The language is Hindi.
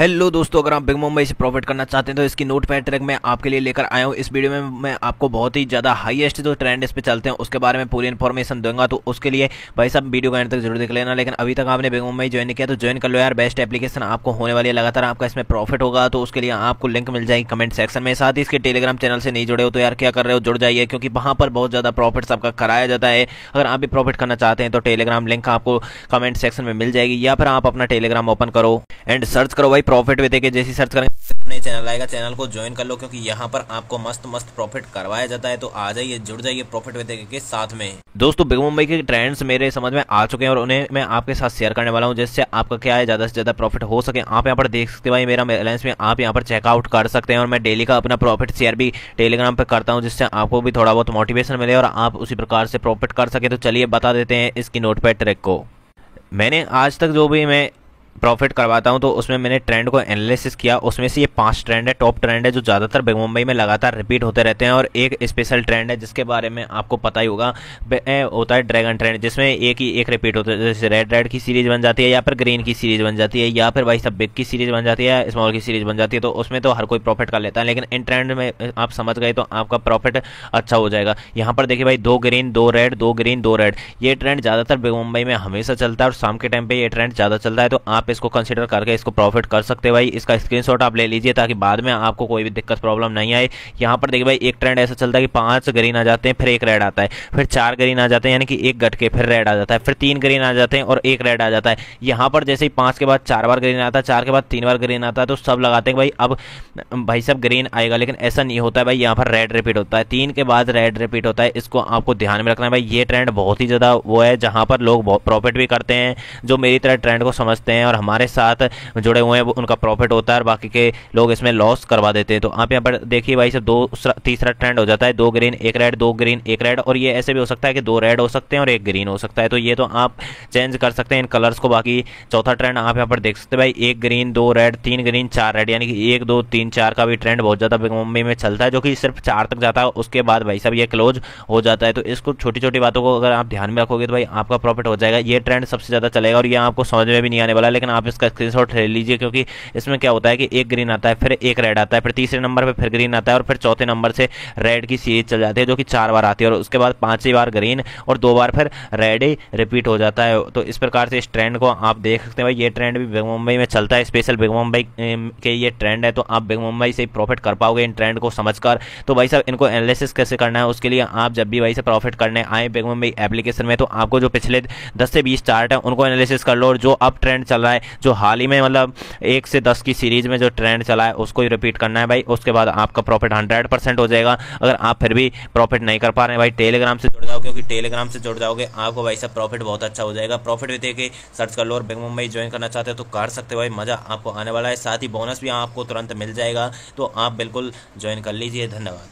हेलो दोस्तों, अगर आप बिग मुंबई से प्रॉफिट करना चाहते हैं तो इसकी नोटपैड ट्रैक मैं आपके लिए लेकर आया हूँ। इस वीडियो में मैं आपको बहुत ही ज़्यादा हाईएस्ट जो ट्रेंड इस पे चलते हैं उसके बारे में पूरी इन्फॉर्मेशन दूंगा। तो उसके लिए भाई साहब वीडियो का एंड तक जरूर देख लेना। लेकिन अभी तक आपने बिग मुंबई ज्वाइन किया तो ज्वाइन कर लो यार, बेस्ट एप्लीकेशन आपको होने वाली है, लगातार आपका इसमें प्रॉफिट होगा। तो उसके लिए आपको लिंक मिल जाएगी कमेंट सेक्शन में। साथ ही इसके टेलीग्राम चैनल से नहीं जुड़े हो तो यार क्या कर रहे हो, जुड़ जाइए, क्योंकि वहाँ पर बहुत ज़्यादा प्रॉफिट सबका कराया जाता है। अगर आप भी प्रॉफिट करना चाहते हैं तो टेलीग्राम लिंक आपको कमेंट सेक्शन में मिल जाएगी, या फिर आप अपना टेलीग्राम ओपन करो एंड सर्च करो भाई प्रॉफिट विद के। जैसी सर्च करेंगे अपने चैनल आएगा, चैनल को ज्वाइन कर लो, क्योंकि यहाँ पर आपको मस्त मस्त प्रॉफिट करवाया जाता है। तो आ जाइए, जुड़ जाइए प्रॉफिट विद के साथ में। दोस्तों बिग मुंबई के ट्रेंड्स मेरे समझ में आ चुके हैं और उन्हें मैं आपके साथ शेयर करने वाला हूँ, जिससे आपका क्या है ज़्यादा से ज़्यादा प्रॉफिट हो सके। आप यहाँ पर देख सकते हैं भाई मेरा बैलेंस में आप यहाँ पर चेकआउट कर सकते हैं, और मैं डेली का अपना प्रॉफिट शेयर भी टेलीग्राम पर करता हूँ, जिससे आपको भी थोड़ा बहुत मोटिवेशन मिले और आप उसी प्रकार से प्रॉफिट कर सके। तो चलिए बता देते हैं इसकी नोटपैड ट्रैक को। मैंने आज तक जो भी मैं प्रॉफिट करवाता हूं तो उसमें मैंने ट्रेंड को एनालिसिस किया। उसमें से ये 5 ट्रेंड है, टॉप ट्रेंड है जो ज़्यादातर बिग मुंबई में लगातार रिपीट होते रहते हैं, और एक स्पेशल ट्रेंड है जिसके बारे में आपको पता ही होगा, होता है ड्रैगन ट्रेंड, जिसमें एक ही एक रिपीट होता है। जैसे रेड की सीरीज बन जाती है, या फिर ग्रीन की सीरीज बन जाती है, या फिर भाई सब बिग की सीरीज बन जाती है, स्मॉल की सीरीज बन जाती है। तो उसमें तो हर कोई प्रॉफिट कर लेता है, लेकिन इन ट्रेंड में आप समझ गए तो आपका प्रॉफिट अच्छा हो जाएगा। यहाँ पर देखिए भाई 2 ग्रीन 2 रेड 2 ग्रीन 2 रेड, ये ट्रेंड ज़्यादातर बिग मुंबई में हमेशा चलता है और शाम के टाइम पर ये ट्रेंड ज़्यादा चलता है। तो आप इसको कंसीडर करके इसको प्रॉफिट कर सकते हैं भाई। इसका स्क्रीनशॉट आप ले लीजिए ताकि बाद में आपको कोई भी दिक्कत प्रॉब्लम नहीं आए। यहाँ पर देखिए भाई एक ट्रेंड ऐसा चलता है कि 5 ग्रीन आ जाते हैं, फिर 1 रेड आता है, फिर 4 ग्रीन आ जाते हैं, यानी कि 1 घट के फिर रेड आ जाता है, फिर 3 ग्रीन आ जाते हैं और 1 रेड आ जाता है। यहाँ पर जैसे ही 5 के बाद 4 बार ग्रीन आता है, 4 के बाद 3 बार ग्रीन आता है, तो सब लगाते हैं भाई अब भाई सब ग्रीन आएगा, लेकिन ऐसा नहीं होता है भाई। यहाँ पर रेड रिपीट होता है, 3 के बाद रेड रिपीट होता है, इसको आपको ध्यान में रखना है भाई। ये ट्रेंड बहुत ही ज़्यादा वो है जहाँ पर लोग बहुत प्रॉफिट भी करते हैं, जो मेरी तरह ट्रेंड को समझते हैं और हमारे साथ जुड़े हुए हैं, उनका प्रॉफिट होता है और बाकी के लोग इसमें लॉस करवा देते हैं। तो आप यहाँ पर देखिए भाई सब तीसरा ट्रेंड हो जाता है 2 ग्रीन 1 रेड 2 ग्रीन 1 रेड, और ये ऐसे भी हो सकता है कि 2 रेड हो सकते हैं और 1 ग्रीन हो सकता है। तो ये तो आप चेंज कर सकते हैं इन कलर्स को। बाकी चौथा ट्रेंड आप यहाँ पर देख सकते हैं भाई 1 ग्रीन 2 रेड 3 ग्रीन 4 रेड, यानी कि 1 2 3 4 का भी ट्रेंड बहुत ज़्यादा बिग मुंबई में चलता है, जो कि सिर्फ 4 तक जाता है, उसके बाद भाई सब ये क्लोज हो जाता है। तो इसको छोटी छोटी बातों को अगर आप ध्यान में रखोगे तो भाई आपका प्रॉफिट हो जाएगा। ये ट्रेंड सबसे ज़्यादा चलेगा और ये आपको समझ में भी नहीं आने वाला, लेकिन आप इसका स्क्रीनशॉट ले लीजिए, क्योंकि इसमें क्या होता है कि 1 ग्रीन आता है, फिर 1 रेड आता है, फिर 3रे नंबर पे फिर ग्रीन आता है, और फिर 4थे नंबर से रेड की सीरीज चल जाती है, जो कि 4 बार आती है, और उसके बाद 5वीं बार ग्रीन और 2 बार फिर रेड ही रिपीट हो जाता है। तो इस प्रकार से इस ट्रेंड को आप देख सकते हैं भाई। ये ट्रेंड भी बिग मुंबई में चलता है, स्पेशल बिग मुंबई के ये ट्रेंड है। तो आप बिग मुंबई से प्रॉफिट कर पाओगे इन ट्रेंड को समझकर। तो भाई साहब इनको एनालिसिस कैसे करना है, उसके लिए आप जब भी भाई से प्रॉफिट करने आए बिग मुंबई एप्लीकेशन में, तो आपको जो पिछले 10 से 20 चार्ट है उनको एनालिसिस कर लो, और जो अब ट्रेंड चल रहा है, जो हाल ही में मतलब 1 से 10 की सीरीज में जो ट्रेंड चला है उसको ही रिपीट करना है भाई। उसके बाद आपका प्रॉफिट 100% हो जाएगा। अगर आप फिर भी प्रॉफिट नहीं कर पा रहे हैं भाई, टेलीग्राम से जुड़ जाओ, क्योंकि टेलीग्राम से जुड़ जाओगे आपको भाई साहब प्रॉफिट बहुत अच्छा हो जाएगा। प्रॉफिट विद के सर्च कर लो, और बिग मुंबई ज्वाइन करना चाहते हो तो कर सकते हो भाई, मज़ा आपको आने वाला है। साथ ही बोनस भी आपको तुरंत मिल जाएगा, तो आप बिल्कुल ज्वाइन कर लीजिए। धन्यवाद।